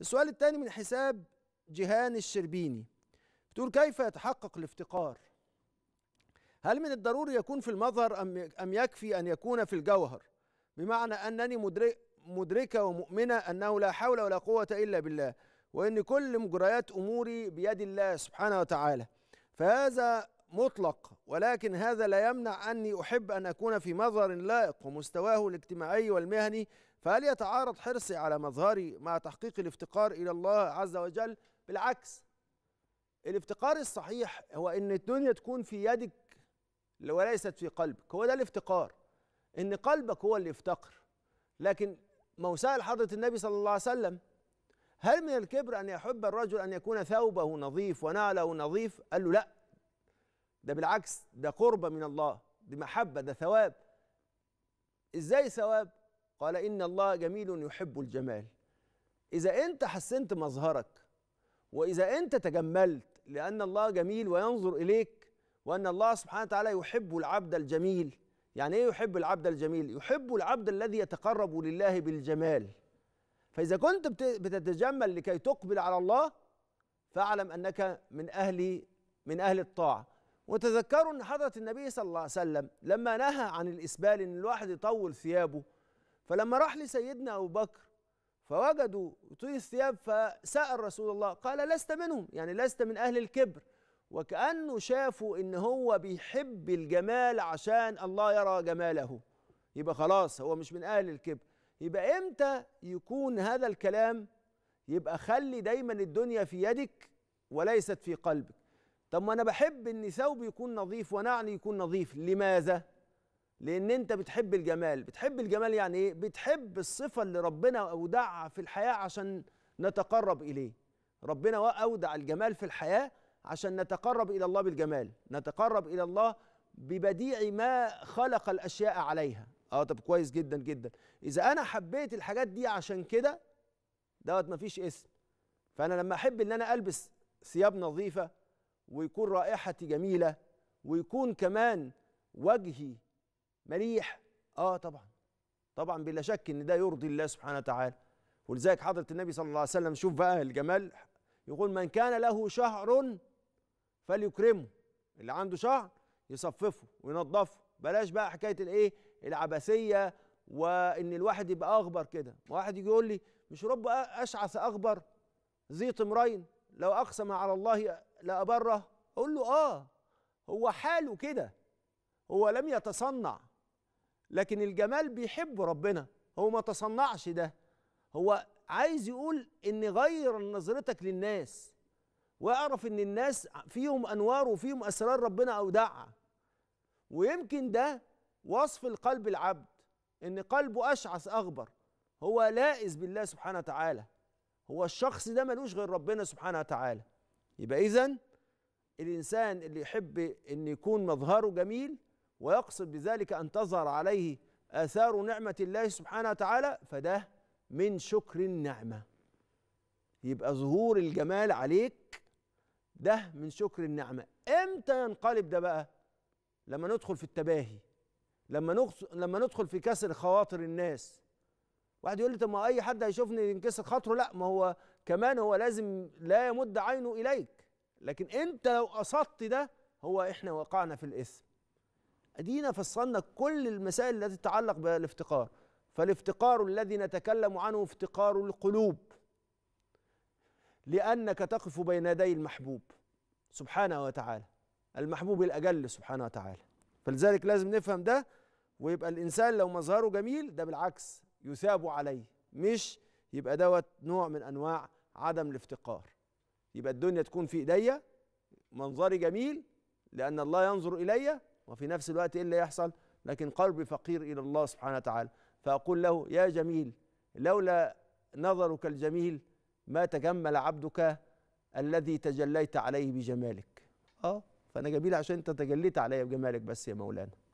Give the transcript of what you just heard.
السؤال الثاني من حساب جيهان الشربيني بتقول: كيف يتحقق الافتقار؟ هل من الضروري يكون في المظهر أم يكفي أن يكون في الجوهر؟ بمعنى أنني مدركة ومؤمنة أنه لا حول ولا قوة إلا بالله، وأن كل مجريات أموري بيد الله سبحانه وتعالى، فهذا مطلق، ولكن هذا لا يمنع أني أحب أن أكون في مظهر لائق ومستواه الاجتماعي والمهني، فهل يتعارض حرصي على مظهري مع تحقيق الافتقار إلى الله عز وجل؟ بالعكس، الافتقار الصحيح هو أن الدنيا تكون في يدك وليست في قلبك، هو ده الافتقار، أن قلبك هو اللي يفتقر. لكن موسى لحضرة النبي صلى الله عليه وسلم: هل من الكبر أن يحب الرجل أن يكون ثوبه نظيف ونعله نظيف؟ قال له: لا، ده بالعكس، ده قربة من الله، دي محبة، ده ثواب. إزاي ثواب؟ قال: إن الله جميل يحب الجمال. إذا أنت حسنت مظهرك وإذا أنت تجملت، لأن الله جميل وينظر إليك، وأن الله سبحانه وتعالى يحب العبد الجميل. يعني إيه يحب العبد الجميل؟ يحب العبد الذي يتقرب لله بالجمال. فإذا كنت بتتجمل لكي تقبل على الله، فاعلم أنك من أهل الطاعة. وتذكروا أن حضرة النبي صلى الله عليه وسلم لما نهى عن الإسبال، أن الواحد يطول ثيابه، فلما راح لسيدنا أبو بكر فوجدوا طي الثياب، فسأل رسول الله، قال: لست منهم، يعني لست من أهل الكبر. وكأنه شافوا أن هو بيحب الجمال عشان الله يرى جماله، يبقى خلاص هو مش من أهل الكبر. يبقى إمتى يكون هذا الكلام؟ يبقى خلي دايما الدنيا في يدك وليست في قلبك. طب ما أنا بحب أن ثوبي يكون نظيف ونعني يكون نظيف، لماذا؟ لأن أنت بتحب الجمال. بتحب الجمال يعني إيه؟ بتحب الصفة اللي ربنا أودعها في الحياة عشان نتقرب إليه. ربنا أودع الجمال في الحياة عشان نتقرب إلى الله بالجمال، نتقرب إلى الله ببديع ما خلق الأشياء عليها. طب كويس جدا جدا. إذا أنا حبيت الحاجات دي عشان كده، دوت مفيش اسم. فأنا لما أحب إن أنا ألبس ثياب نظيفة ويكون رائحتي جميلة ويكون كمان وجهي مليح، طبعا بلا شك ان ده يرضي الله سبحانه وتعالى. ولذلك حضرة النبي صلى الله عليه وسلم، شوف بقى الجمال، يقول: من كان له شعر فليكرمه. اللي عنده شعر يصففه وينظفه، بلاش بقى حكاية الايه العبثية، وان الواحد يبقى اغبر كده. واحد يجي يقول لي: مش رب اشعث اغبر ذي طمرين، لو اقسم على الله لأبره. اقول له: هو حاله كده، هو لم يتصنع، لكن الجمال بيحبه ربنا، هو ما تصنعش. ده هو عايز يقول ان غير نظرتك للناس، واعرف ان الناس فيهم انوار وفيهم اسرار ربنا اودعها. ويمكن ده وصف القلب العبد، ان قلبه اشعث اغبر، هو لائز بالله سبحانه وتعالى، هو الشخص ده ملوش غير ربنا سبحانه وتعالى. يبقى اذا الانسان اللي يحب ان يكون مظهره جميل ويقصد بذلك أن تظهر عليه آثار نعمة الله سبحانه وتعالى، فده من شكر النعمة. يبقى ظهور الجمال عليك ده من شكر النعمة. إمتى ينقلب ده بقى؟ لما ندخل في التباهي، لما ندخل في كسر خواطر الناس. واحد يقول لي: طب ما أي حد هيشوفني ينكسر خاطره. لا، ما هو كمان هو لازم لا يمد عينه إليك، لكن أنت لو قصدت ده، هو إحنا وقعنا في الإثم. أدينا فصلنا كل المسائل التي تتعلق بالافتقار. فالافتقار الذي نتكلم عنه افتقار القلوب، لأنك تقف بين يدي المحبوب سبحانه وتعالى، المحبوب الأجل سبحانه وتعالى. فلذلك لازم نفهم ده. ويبقى الإنسان لو مظهره جميل، ده بالعكس يثاب عليه، مش يبقى دوت نوع من أنواع عدم الافتقار. يبقى الدنيا تكون في إيديا، منظري جميل لأن الله ينظر إليا، وفي نفس الوقت إيه اللي يحصل؟ لكن قلبي فقير إلى الله سبحانه وتعالى. فأقول له: يا جميل، لولا نظرك الجميل ما تجمل عبدك الذي تجليت عليه بجمالك. فأنا جميل عشان أنت تجليت علي بجمالك بس يا مولانا.